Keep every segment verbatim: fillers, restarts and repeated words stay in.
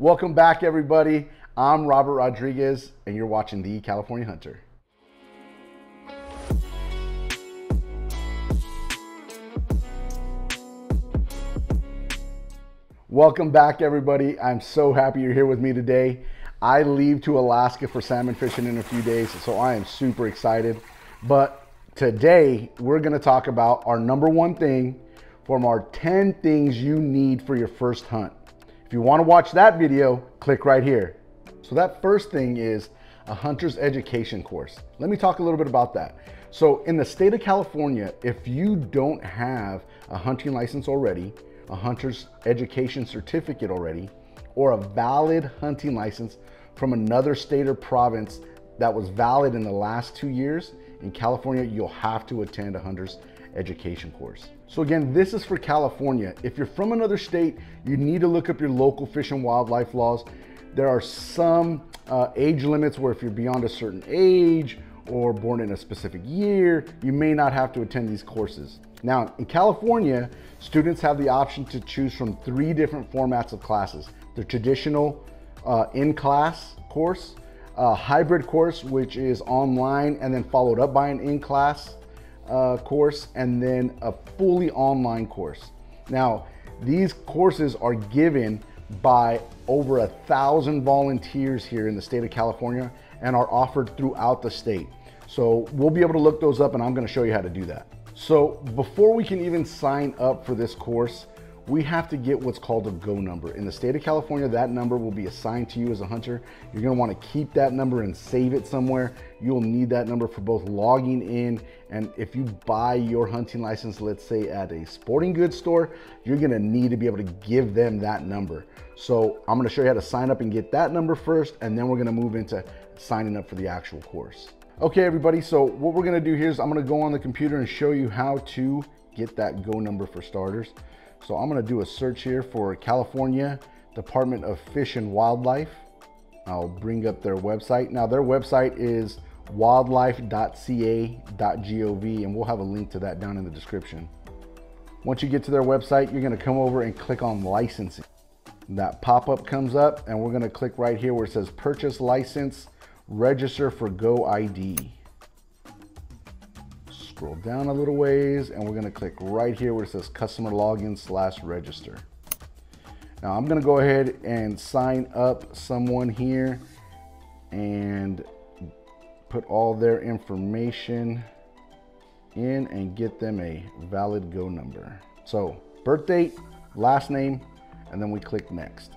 Welcome back, everybody. I'm Robert Rodriguez, and you're watching The California Hunter. Welcome back, everybody. I'm so happy you're here with me today. I leave to Alaska for salmon fishing in a few days, so I am super excited. But today, we're gonna talk about our number one thing from our ten things you need for your first hunt. If you wanna watch that video, click right here. So that first thing is a hunter's education course. Let me talk a little bit about that. So in the state of California, if you don't have a hunting license already, a hunter's education certificate already, or a valid hunting license from another state or province that was valid in the last two years, in California, you'll have to attend a hunter's education course. So again, this is for California. If you're from another state, you need to look up your local fish and wildlife laws. There are some uh, age limits where if you're beyond a certain age or born in a specific year, you may not have to attend these courses. Now, in California, students have the option to choose from three different formats of classes. The traditional uh, in-class course, a hybrid course, which is online and then followed up by an in-class uh, course, and then a fully online course. Now, these courses are given by over a thousand volunteers here in the state of California and are offered throughout the state. So we'll be able to look those up, and I'm gonna show you how to do that. So before we can even sign up for this course, we have to get what's called a GO number. In the state of California, that number will be assigned to you as a hunter. You're gonna wanna keep that number and save it somewhere. You'll need that number for both logging in, and if you buy your hunting license, let's say at a sporting goods store, you're gonna need to be able to give them that number. So I'm gonna show you how to sign up and get that number first, and then we're gonna move into signing up for the actual course. Okay, everybody, so what we're gonna do here is I'm gonna go on the computer and show you how to get that GO number for starters. So I'm gonna do a search here for California Department of Fish and Wildlife. I'll bring up their website. Now, their website is wildlife dot C A dot gov, and we'll have a link to that down in the description. Once you get to their website, you're gonna come over and click on licensing. That pop-up comes up, and we're gonna click right here where it says purchase license, register for GoID. Scroll down a little ways, and we're gonna click right here where it says customer login slash register. Now I'm gonna go ahead and sign up someone here and put all their information in and get them a valid GO number. So birth date, last name, and then we click next.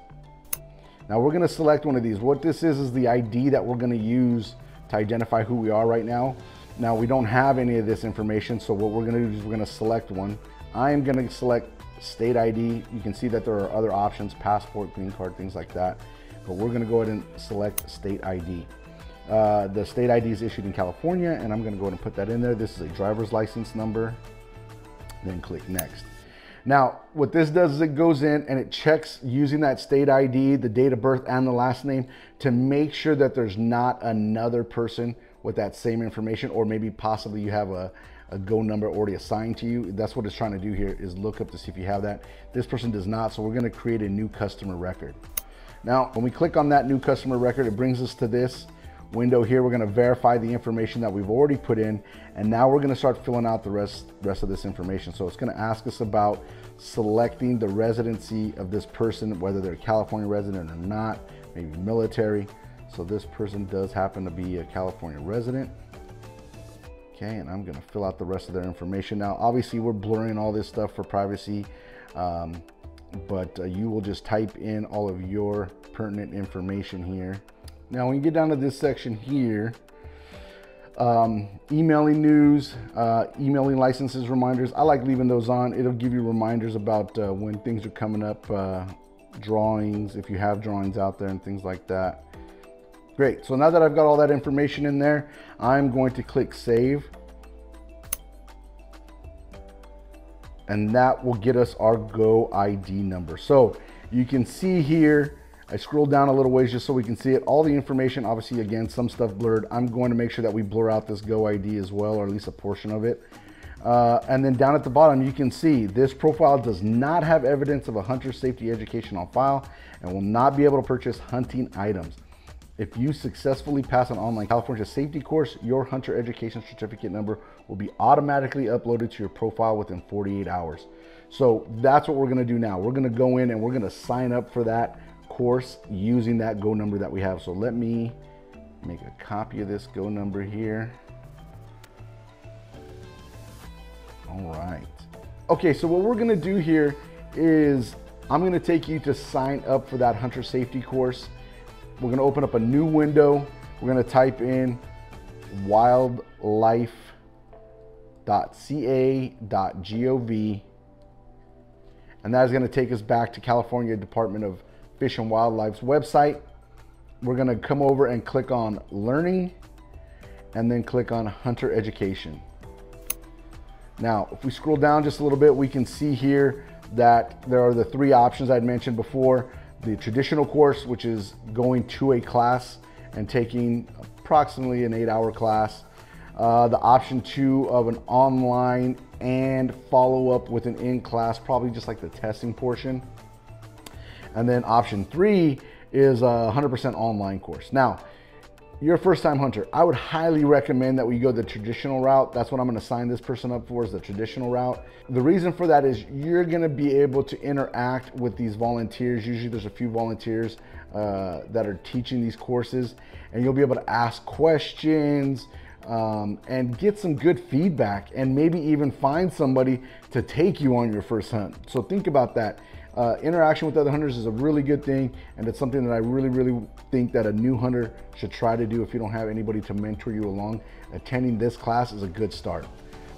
Now we're gonna select one of these. What this is is the I D that we're gonna use to identify who we are right now. Now we don't have any of this information, so what we're gonna do is we're gonna select one. I am gonna select state I D. You can see that there are other options, passport, green card, things like that. But we're gonna go ahead and select state I D. Uh, the state I D is issued in California, and I'm gonna go ahead and put that in there. This is a driver's license number, then click next. Now, what this does is it goes in and it checks using that state I D, the date of birth, and the last name to make sure that there's not another person with that same information, or maybe possibly you have a, a GO number already assigned to you. That's what it's trying to do here, is look up to see if you have that. This person does not, so we're gonna create a new customer record. Now, when we click on that new customer record, it brings us to this window here. We're gonna verify the information that we've already put in, and now we're gonna start filling out the rest, rest of this information. So it's gonna ask us about selecting the residency of this person, whether they're a California resident or not, maybe military. So this person does happen to be a California resident. Okay, and I'm gonna fill out the rest of their information. Now, obviously we're blurring all this stuff for privacy, um, but uh, you will just type in all of your pertinent information here. Now, when you get down to this section here, um, emailing news, uh, emailing licenses, reminders, I like leaving those on. It'll give you reminders about uh, when things are coming up, uh, drawings, if you have drawings out there and things like that. Great, so now that I've got all that information in there, I'm going to click save. And that will get us our GO I D number. So you can see here, I scroll down a little ways just so we can see it. All the information, obviously, again, some stuff blurred. I'm going to make sure that we blur out this GO I D as well, or at least a portion of it. Uh, and then down at the bottom, you can see this profile does not have evidence of a hunter safety education on file and will not be able to purchase hunting items. If you successfully pass an online California safety course, your hunter education certificate number will be automatically uploaded to your profile within forty-eight hours. So that's what we're gonna do now. We're gonna go in and we're gonna sign up for that course using that Go number that we have. So let me make a copy of this Go number here. All right. Okay, so what we're gonna do here is I'm gonna take you to sign up for that hunter safety course. We're gonna open up a new window. We're gonna type in wildlife dot c a dot gov. And that is gonna take us back to California Department of Fish and Wildlife's website. We're gonna come over and click on Learning and then click on Hunter Education. Now, if we scroll down just a little bit, we can see here that there are the three options I'd mentioned before. The traditional course, which is going to a class and taking approximately an eight hour class. Uh, the option two of an online and follow up with an in-class, probably just like the testing portion. And then option three is a one hundred percent online course. Now, you're a first time hunter. I would highly recommend that we go the traditional route. That's what I'm gonna sign this person up for, is the traditional route. The reason for that is you're gonna be able to interact with these volunteers. Usually there's a few volunteers uh, that are teaching these courses, and you'll be able to ask questions um, and get some good feedback, and maybe even find somebody to take you on your first hunt. So think about that. Uh, interaction with other hunters is a really good thing, and it's something that I really, really think that a new hunter should try to do if you don't have anybody to mentor you along. Attending this class is a good start.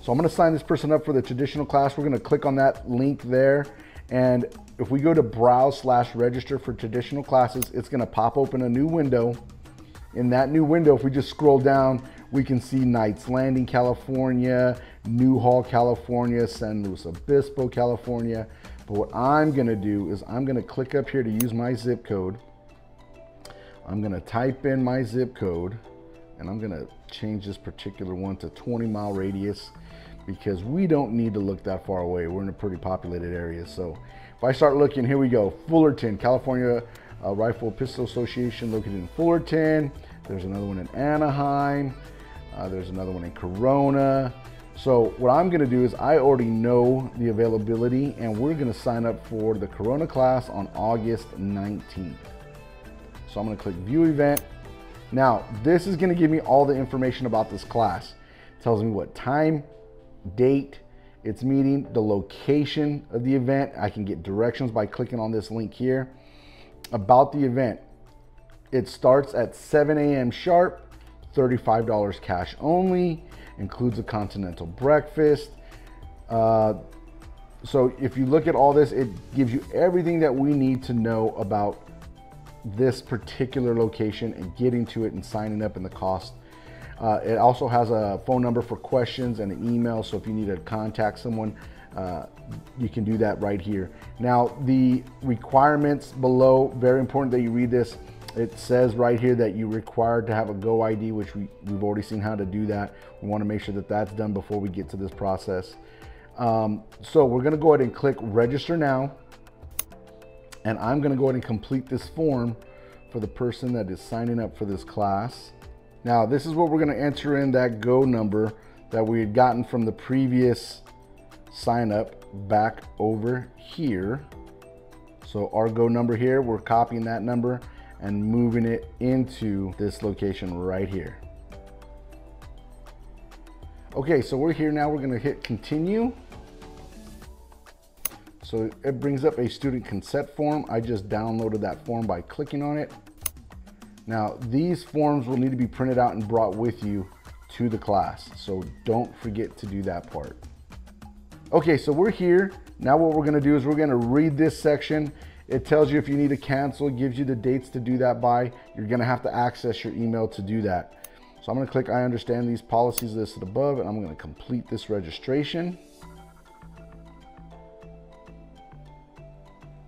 So I'm gonna sign this person up for the traditional class. We're gonna click on that link there, and if we go to browse slash register for traditional classes, it's gonna pop open a new window. In that new window, if we just scroll down, we can see Knights Landing, California, Newhall, California, San Luis Obispo, California. But what I'm gonna do is I'm gonna click up here to use my zip code. I'm gonna type in my zip code, and I'm gonna change this particular one to twenty mile radius because we don't need to look that far away. We're in a pretty populated area. So if I start looking, here we go. Fullerton, California uh, Rifle and Pistol Association, located in Fullerton. There's another one in Anaheim. Uh, there's another one in Corona. So what I'm gonna do is I already know the availability, and we're gonna sign up for the Corona class on August nineteenth. So I'm gonna click View Event. Now, this is gonna give me all the information about this class. It tells me what time, date, its meeting, the location of the event. I can get directions by clicking on this link here. About the event, it starts at seven a m sharp, thirty-five dollars cash only. Includes a continental breakfast. Uh, so if you look at all this, it gives you everything that we need to know about this particular location and getting to it and signing up and the cost. Uh, it also has a phone number for questions and an email. So if you need to contact someone, uh, you can do that right here. Now, the requirements below, very important that you read this. It says right here that you're required to have a Go I D, which we, we've already seen how to do that. We wanna make sure that that's done before we get to this process. Um, so we're gonna go ahead and click register now. And I'm gonna go ahead and complete this form for the person that is signing up for this class. Now, this is what we're gonna enter in that Go number that we had gotten from the previous sign up back over here. So our Go number here, we're copying that number and moving it into this location right here. Okay, so we're here now, we're gonna hit continue. So it brings up a student consent form. I just downloaded that form by clicking on it. Now, these forms will need to be printed out and brought with you to the class. So don't forget to do that part. Okay, so we're here. Now what we're gonna do is we're gonna read this section. It tells you if you need to cancel, gives you the dates to do that by. You're gonna have to access your email to do that. So I'm gonna click I understand these policies listed above, and I'm gonna complete this registration.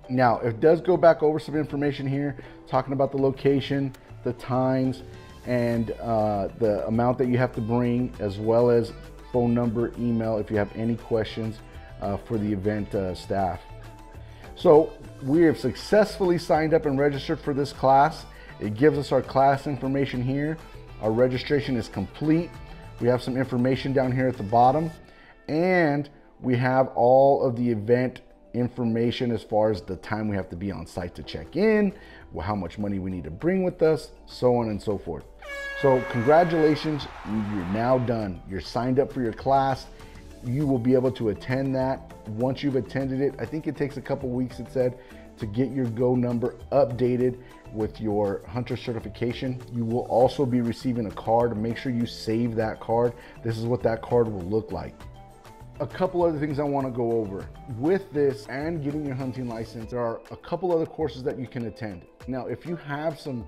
Now, it does go back over some information here, talking about the location, the times, and uh, the amount that you have to bring, as well as phone number, email if you have any questions uh, for the event uh, staff. So we have successfully signed up and registered for this class. It gives us our class information here. Our registration is complete. We have some information down here at the bottom, and we have all of the event information as far as the time we have to be on site to check in, how much money we need to bring with us, so on and so forth. So congratulations, you're now done. You're signed up for your class. You will be able to attend that. Once you've attended it, I think it takes a couple weeks, it said, to get your Go number updated with your hunter certification. You will also be receiving a card. Make sure you save that card. This is what that card will look like. A couple other things I want to go over. With this and getting your hunting license, there are a couple other courses that you can attend. Now, if you have some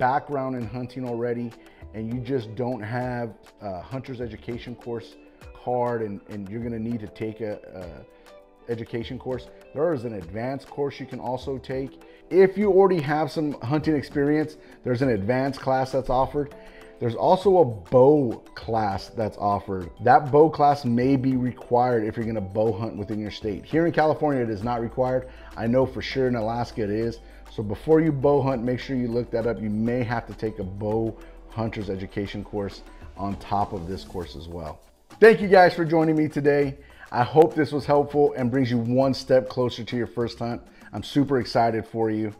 background in hunting already and you just don't have a hunter's education course card and, and you're going to need to take a, a education course, there is an advanced course you can also take. If you already have some hunting experience, there's an advanced class that's offered. There's also a bow class that's offered. That bow class may be required if you're gonna bow hunt within your state. Here in California, it is not required. I know for sure in Alaska it is. So before you bow hunt, make sure you look that up. You may have to take a bow hunter's education course on top of this course as well. Thank you guys for joining me today. I hope this was helpful and brings you one step closer to your first hunt. I'm super excited for you.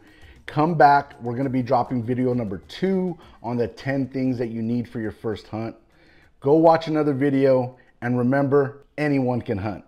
Come back, we're gonna be dropping video number two on the ten things that you need for your first hunt. Go watch another video, and remember, anyone can hunt.